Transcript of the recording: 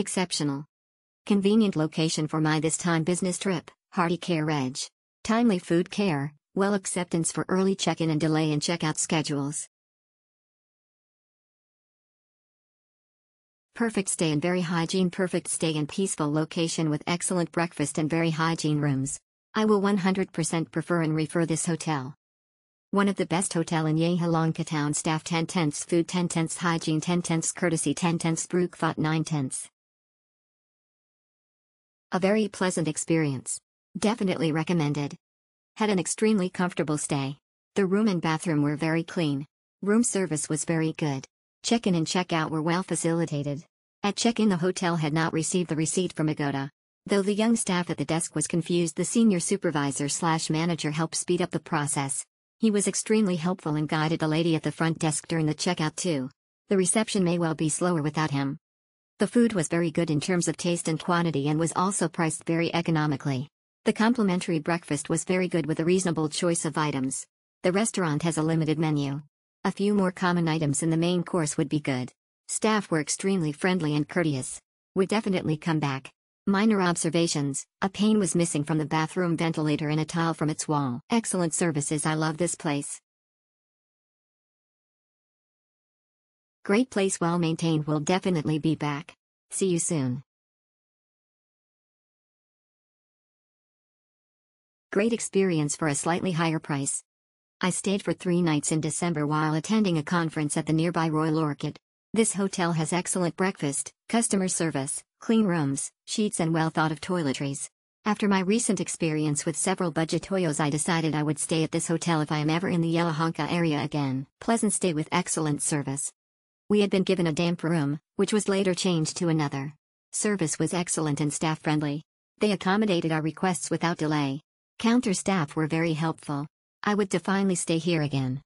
Exceptional. Convenient location for my this time business trip, Hearty Care edge. Timely food care, well acceptance for early check-in and delay in check-out schedules. Perfect stay and very hygiene. Perfect stay and peaceful location with excellent breakfast and very hygiene rooms. I will 100% prefer and refer this hotel. One of the best hotel in Yelahanka town. Staff 10/10 food, 10/10 hygiene, 10/10 courtesy, 10/10 brookfot, 9/10. A very pleasant experience. Definitely recommended. Had an extremely comfortable stay. The room and bathroom were very clean. Room service was very good. Check-in and check-out were well facilitated. At check-in, the hotel had not received the receipt from Agoda. Though the young staff at the desk was confused, the senior supervisor/manager helped speed up the process. He was extremely helpful and guided the lady at the front desk during the check-out too. The reception may well be slower without him. The food was very good in terms of taste and quantity and was also priced very economically. The complimentary breakfast was very good with a reasonable choice of items. The restaurant has a limited menu. A few more common items in the main course would be good. Staff were extremely friendly and courteous. Would definitely come back. Minor observations: a pane was missing from the bathroom ventilator and a tile from its wall. Excellent services. I love this place. Great place, well maintained. Will definitely be back. See you soon. Great experience for a slightly higher price. I stayed for 3 nights in December while attending a conference at the nearby Royal Orchid. This hotel has excellent breakfast, customer service, clean rooms, sheets and well thought of toiletries. After my recent experience with several budget hoyos, I decided I would stay at this hotel if I am ever in the Yelahanka area again. Pleasant stay with excellent service. We had been given a damp room, which was later changed to another. Service was excellent and staff friendly. They accommodated our requests without delay. Counter staff were very helpful. I would definitely stay here again.